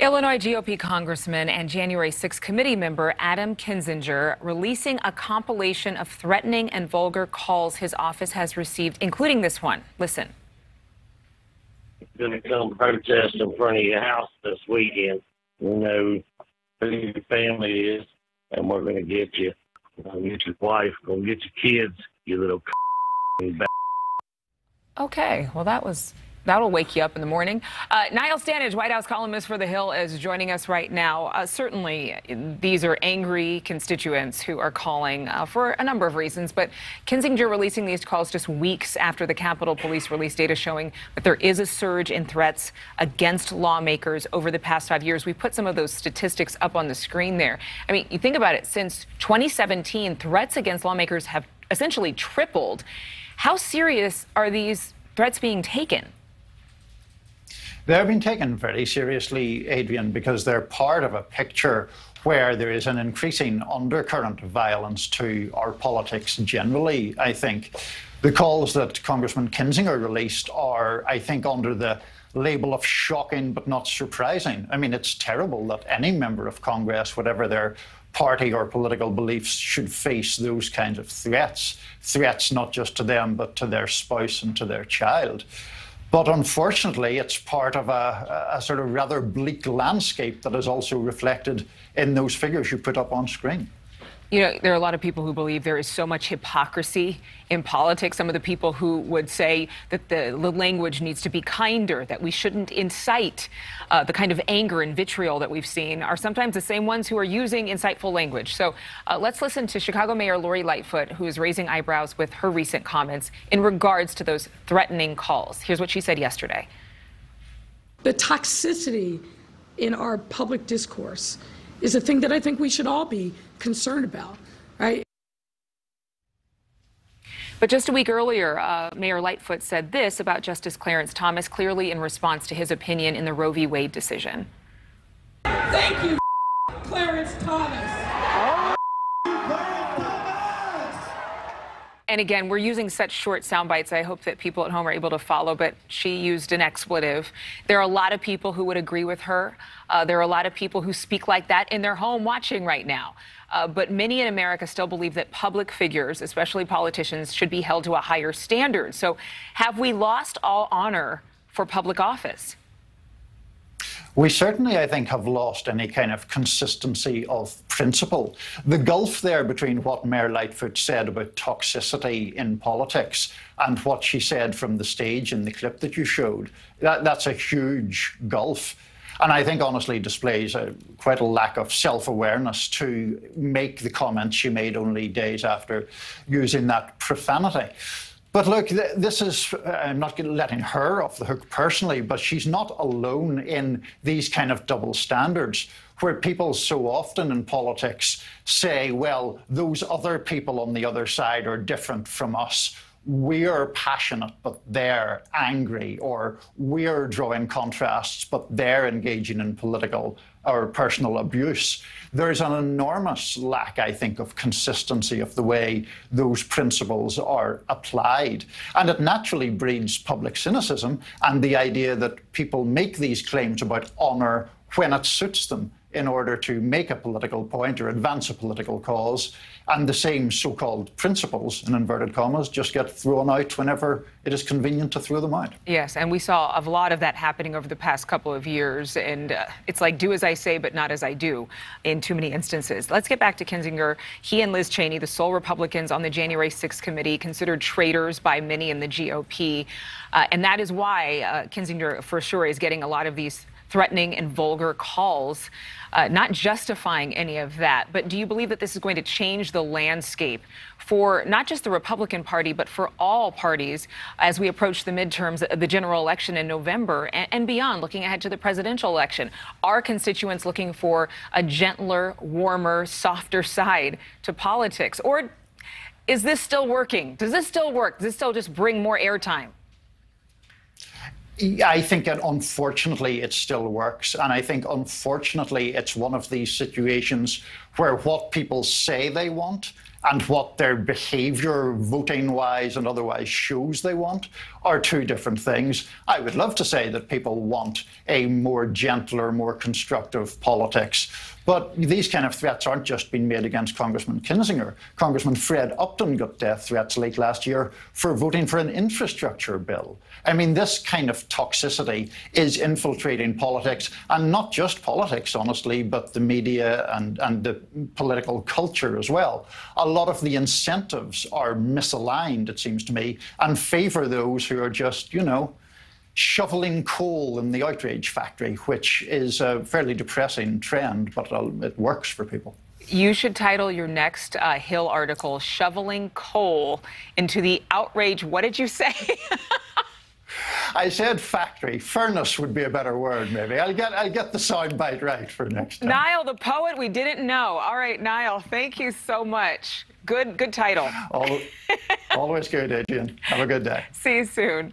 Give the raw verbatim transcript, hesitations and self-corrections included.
Illinois G O P Congressman and January sixth committee member Adam Kinzinger releasing a compilation of threatening and vulgar calls his office has received, including this one. Listen. Going to come protest in front of your house this weekend. We know who your family is, and we're going to get you. We're going to get your wife. We're going to get your kids, you little c***. Okay, well, that was... That'll wake you up in the morning. Uh, Niall Stanage, White House columnist for The Hill, is joining us right now. Uh, certainly, these are angry constituents who are calling uh, for a number of reasons, but Kinzinger releasing these calls just weeks after the Capitol Police released data showing that there is a surge in threats against lawmakers over the past five years. We put some of those statistics up on the screen there. I mean, you think about it, since twenty seventeen, threats against lawmakers have essentially tripled. How serious are these threats being taken? They're being taken very seriously, Adrian, because they're part of a picture where there is an increasing undercurrent of violence to our politics generally, I think. The calls that Congressman Kinzinger released are, I think, under the label of shocking but not surprising. I mean, it's terrible that any member of Congress, whatever their party or political beliefs, should face those kinds of threats. Threats not just to them, but to their spouse and to their child. But unfortunately, it's part of a, a sort of rather bleak landscape that is also reflected in those figures you put up on screen. You know, there are a lot of people who believe there is so much hypocrisy in politics. Some of the people who would say that the, the language needs to be kinder, that we shouldn't incite uh, the kind of anger and vitriol that we've seen are sometimes the same ones who are using insightful language. So uh, let's listen to Chicago Mayor Lori Lightfoot, who is raising eyebrows with her recent comments in regards to those threatening calls. Here's what she said yesterday. The toxicity in our public discourse is a thing that I think we should all be concerned about, right? But just a week earlier, uh, Mayor Lightfoot said this about Justice Clarence Thomas, clearly in response to his opinion in the Roe v. Wade decision. Thank you, Clarence Thomas. And again, we're using such short sound bites. I hope that people at home are able to follow, but she used an expletive. There are a lot of people who would agree with her. Uh, there are a lot of people who speak like that in their home watching right now. Uh, but many in America still believe that public figures, especially politicians, should be held to a higher standard. So have we lost all honor for public office? We certainly, I think, have lost any kind of consistency of principle. The gulf there between what Mayor Lightfoot said about toxicity in politics and what she said from the stage in the clip that you showed, that, that's a huge gulf. And I think honestly displays a, quite a lack of self-awareness to make the comments she made only days after using that profanity. But look, this is, I'm not letting her off the hook personally, but she's not alone in these kind of double standards where people so often in politics say, well, those other people on the other side are different from us. We're passionate, but they're angry, or we're drawing contrasts, but they're engaging in political or personal abuse. There's an enormous lack, I think, of consistency of the way those principles are applied. And it naturally breeds public cynicism and the idea that people make these claims about honor when it suits them, in order to make a political point or advance a political cause, and the same so-called principles, in inverted commas, just get thrown out whenever it is convenient to throw them out. Yes, and we saw a lot of that happening over the past couple of years, and uh, it's like do as I say but not as I do in too many instances. Let's get back to Kinzinger. He and Liz Cheney, the sole Republicans on the January sixth committee, considered traitors by many in the G O P, uh, and that is why uh, Kinzinger for sure is getting a lot of these threatening and vulgar calls, uh, not justifying any of that. But do you believe that this is going to change the landscape for not just the Republican Party, but for all parties as we approach the midterms, the general election in November and, and beyond, looking ahead to the presidential election? Are constituents looking for a gentler, warmer, softer side to politics? Or is this still working? Does this still work? Does this still just bring more airtime? I think that unfortunately it still works, and I think unfortunately it's one of these situations where what people say they want and what their behavior voting wise and otherwise shows they want are two different things. I would love to say that people want a more gentler, more constructive politics, but these kind of threats aren't just being made against Congressman Kinzinger. Congressman Fred Upton got death threats late last year for voting for an infrastructure bill. I mean, this kind of toxicity is infiltrating politics, and not just politics, honestly, but the media and, and the political culture as well. A lot of the incentives are misaligned, it seems to me, and favor those who are just, you know, shoveling coal in the outrage factory, which is a fairly depressing trend, but it works for people. You should title your next uh, Hill article, Shoveling Coal into the Outrage. What did you say? I said factory. Furnace would be a better word, maybe. I'll get, I'll get the soundbite right for next time. Niall, the poet we didn't know. All right, Niall, thank you so much. Good, good title. All, always good, Adrian. Have a good day. See you soon.